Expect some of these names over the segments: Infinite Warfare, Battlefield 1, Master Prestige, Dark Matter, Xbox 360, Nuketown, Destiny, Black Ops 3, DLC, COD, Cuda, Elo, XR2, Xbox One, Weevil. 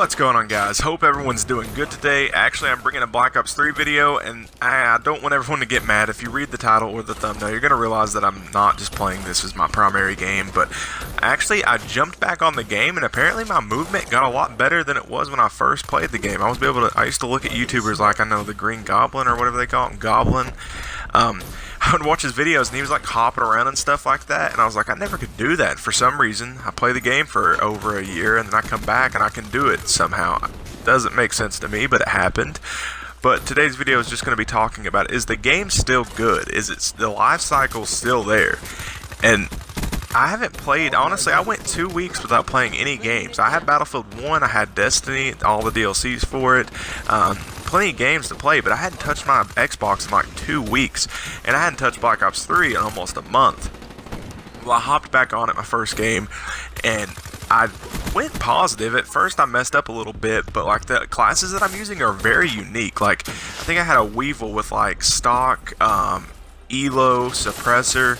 What's going on, guys? Hope everyone's doing good today. Actually, I'm bringing a Black Ops 3 video, and I don't want everyone to get mad. If you read the title or the thumbnail, you're going to realize that I'm not just playing this as my primary game, but actually, I jumped back on the game, and apparently my movement got a lot better than it was when I first played the game. I used to look at YouTubers like, I know, the Green Goblin or whatever they call him, Goblin. I would watch his videos, and he was like hopping around and stuff like that, and I was like, I never could do that. For some reason, I play the game for over a year, and then I come back and I can do it somehow. It doesn't make sense to me, but it happened. But today's video is just going to be talking about, is the game still good? Is it the life cycle still there? And I haven't played, honestly, I went 2 weeks without playing any games. I had Battlefield 1, I had Destiny, all the DLCs for it, plenty of games to play, but I hadn't touched my Xbox in like 2 weeks, and I hadn't touched Black Ops 3 in almost a month. Well, I hopped back on at my first game, and I went positive. At first I messed up a little bit, but like the classes that I'm using are very unique. Like, I think I had a Weevil with like stock, Elo, suppressor,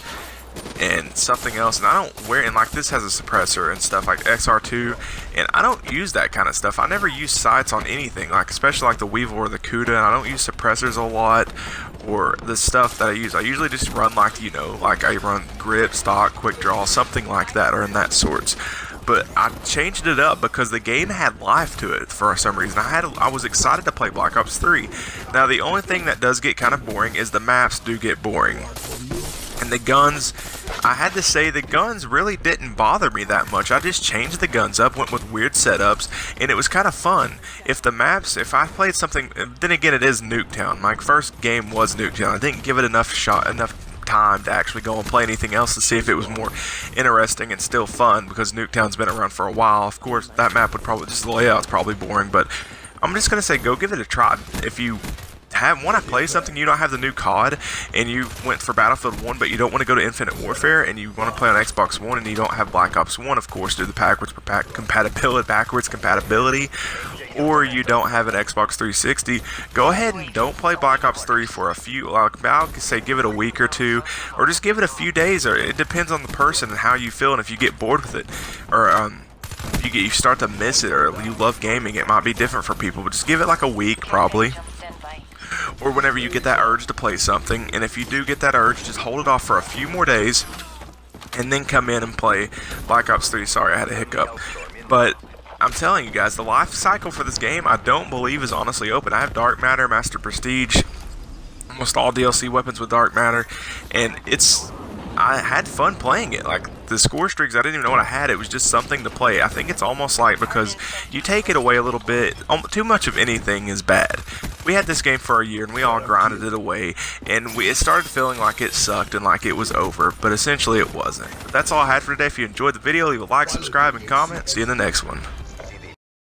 and something else, and I don't wear, and like this has a suppressor and stuff, like XR2, and I don't use that kind of stuff. I never use sights on anything, like especially like the Weevil or the Cuda, and I don't use suppressors a lot, or the stuff that I use. I usually just run like, you know, like I run grip, stock, quick draw, something like that, or in that sorts. But I changed it up because the game had life to it for some reason. I was excited to play Black Ops 3. Now the only thing that does get kind of boring is the maps do get boring. And the guns, I had to say, the guns really didn't bother me that much. I just changed the guns up, went with weird setups, and it was kind of fun. If the maps, if I played something, then again, it is Nuketown. My first game was Nuketown. I didn't give it enough time to actually go and play anything else to see if it was more interesting and still fun, because Nuketown's been around for a while. Of course, that map would probably, just the layout's probably boring, but I'm just going to say, go give it a try. If you want to play something, you don't have the new COD, and you went for Battlefield 1, but you don't want to go to Infinite Warfare, and you want to play on Xbox One, and you don't have Black Ops 1, of course, due to the backwards compatibility, or you don't have an Xbox 360, go ahead and don't play Black Ops 3 for a few, like, I'll say give it a week or two, or just give it a few days, or it depends on the person and how you feel, and if you get bored with it, or, you start to miss it, or you love gaming, it might be different for people, but just give it like a week, probably. Or whenever you get that urge to play something, and if you do get that urge, just hold it off for a few more days, and then come in and play Black Ops 3. Sorry, I had a hiccup. But I'm telling you guys, the life cycle for this game, I don't believe is honestly open. I have Dark Matter, Master Prestige, almost all DLC weapons with Dark Matter, and it's, I had fun playing it. Like, the score streaks, I didn't even know what I had. It was just something to play. I think it's almost like, because you take it away a little bit, too much of anything is bad. We had this game for a year, and we all grinded it away, and it started feeling like it sucked and like it was over, but essentially it wasn't. But that's all I had for today. If you enjoyed the video, leave a like, subscribe, and comment. See you in the next one.